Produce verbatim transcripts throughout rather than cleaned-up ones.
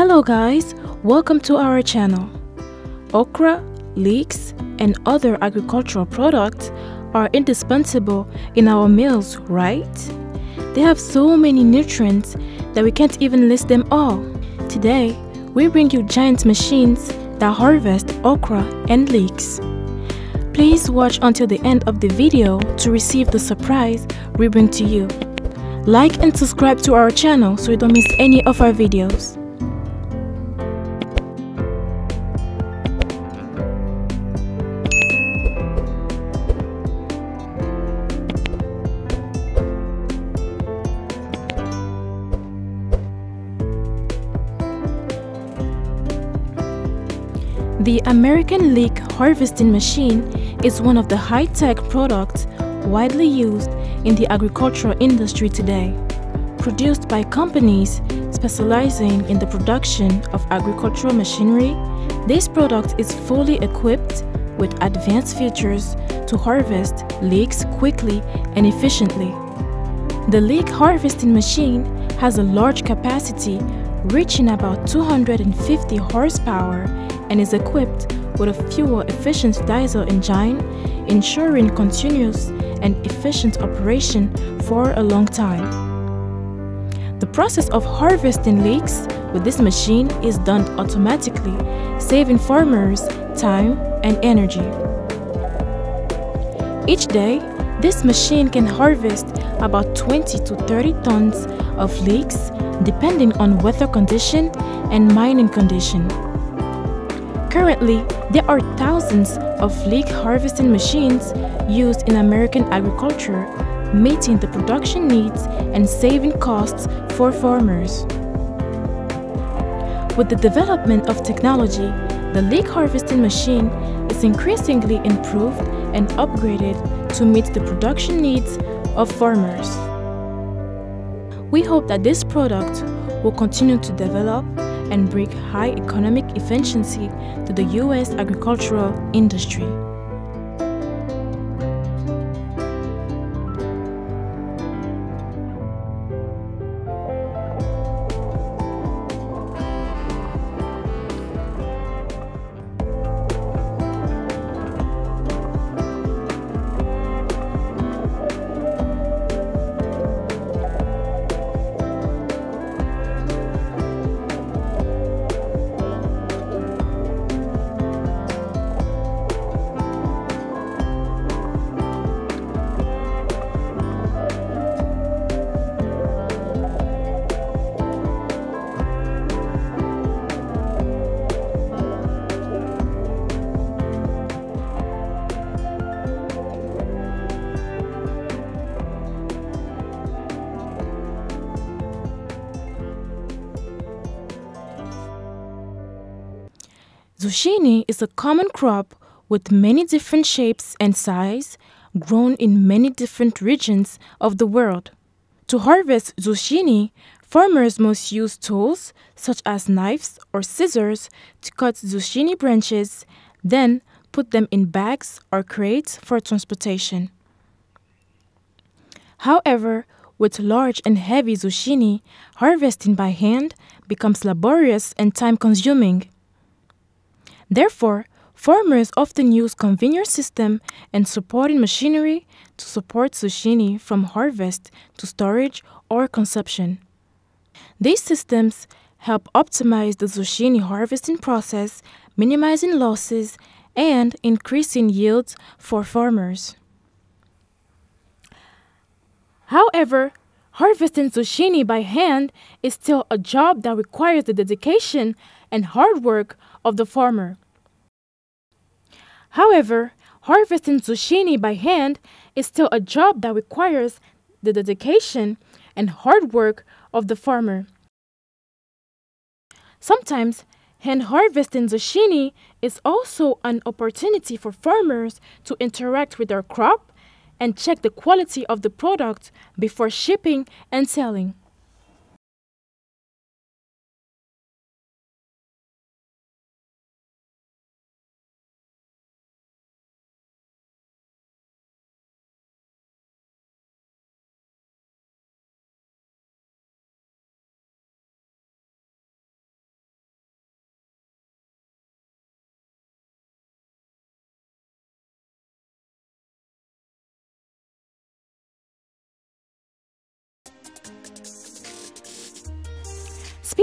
Hello guys, welcome to our channel. Okra, leeks, and other agricultural products are indispensable in our meals, right? They have so many nutrients that we can't even list them all. Today, we bring you giant machines that harvest okra and leeks. Please watch until the end of the video to receive the surprise we bring to you. Like and subscribe to our channel so you don't miss any of our videos. The American leek harvesting machine is one of the high-tech products widely used in the agricultural industry today, produced by companies specializing in the production of agricultural machinery. This product is fully equipped with advanced features to harvest leeks quickly and efficiently. The leek harvesting machine has a large capacity reaching about two hundred fifty horsepower and is equipped with a fuel-efficient diesel engine, ensuring continuous and efficient operation for a long time. The process of harvesting leeks with this machine is done automatically, saving farmers time and energy. Each day, this machine can harvest about twenty to thirty tons of leeks depending on weather condition and mining condition. Currently, there are thousands of leek harvesting machines used in American agriculture, meeting the production needs and saving costs for farmers. With the development of technology, the leek harvesting machine is increasingly improved and upgraded to meet the production needs of farmers. We hope that this product will continue to develop and bring high economic efficiency to the U S agricultural industry. Zucchini is a common crop with many different shapes and size, grown in many different regions of the world. To harvest zucchini, farmers must use tools such as knives or scissors to cut zucchini branches, then put them in bags or crates for transportation. However, with large and heavy zucchini, harvesting by hand becomes laborious and time-consuming. Therefore, farmers often use conveyor system and supporting machinery to support zucchini from harvest to storage or consumption. These systems help optimize the zucchini harvesting process, minimizing losses and increasing yields for farmers. However, harvesting zucchini by hand is still a job that requires the dedication and hard work of the farmer. However, harvesting zucchini by hand is still a job that requires the dedication and hard work of the farmer. Sometimes, hand harvesting zucchini is also an opportunity for farmers to interact with their crop and check the quality of the product before shipping and selling.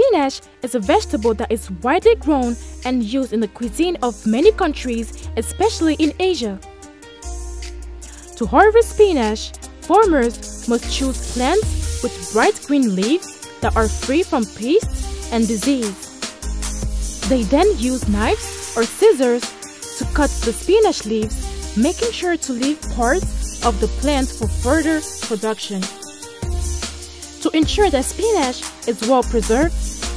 Spinach is a vegetable that is widely grown and used in the cuisine of many countries, especially in Asia. To harvest spinach, farmers must choose plants with bright green leaves that are free from pests and disease. They then use knives or scissors to cut the spinach leaves, making sure to leave parts of the plant for further production. To ensure that spinach is well preserved,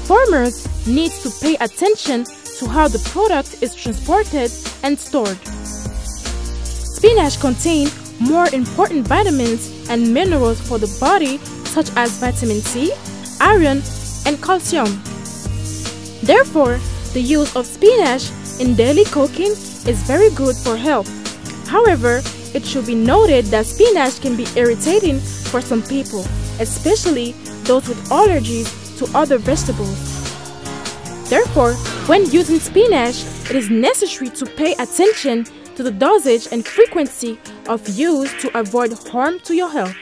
farmers need to pay attention to how the product is transported and stored. Spinach contains more important vitamins and minerals for the body, such as vitamin C, iron, and calcium. Therefore, the use of spinach in daily cooking is very good for health. However, it should be noted that spinach can be irritating for some people, especially those with allergies to other vegetables. Therefore, when using spinach, it is necessary to pay attention to the dosage and frequency of use to avoid harm to your health.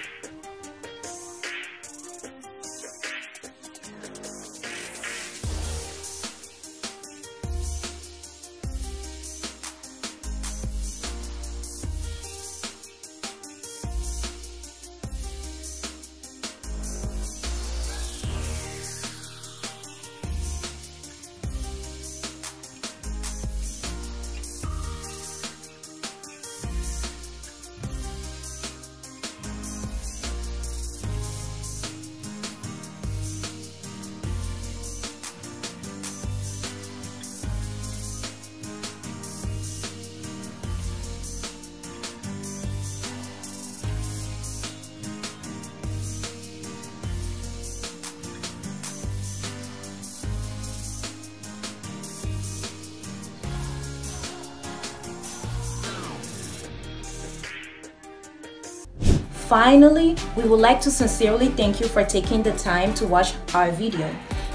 Finally, we would like to sincerely thank you for taking the time to watch our video.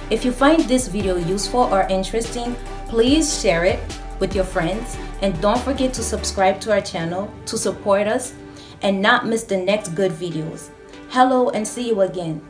If you find this video useful or interesting, please share it with your friends and don't forget to subscribe to our channel to support us and not miss the next good videos. Hello and see you again.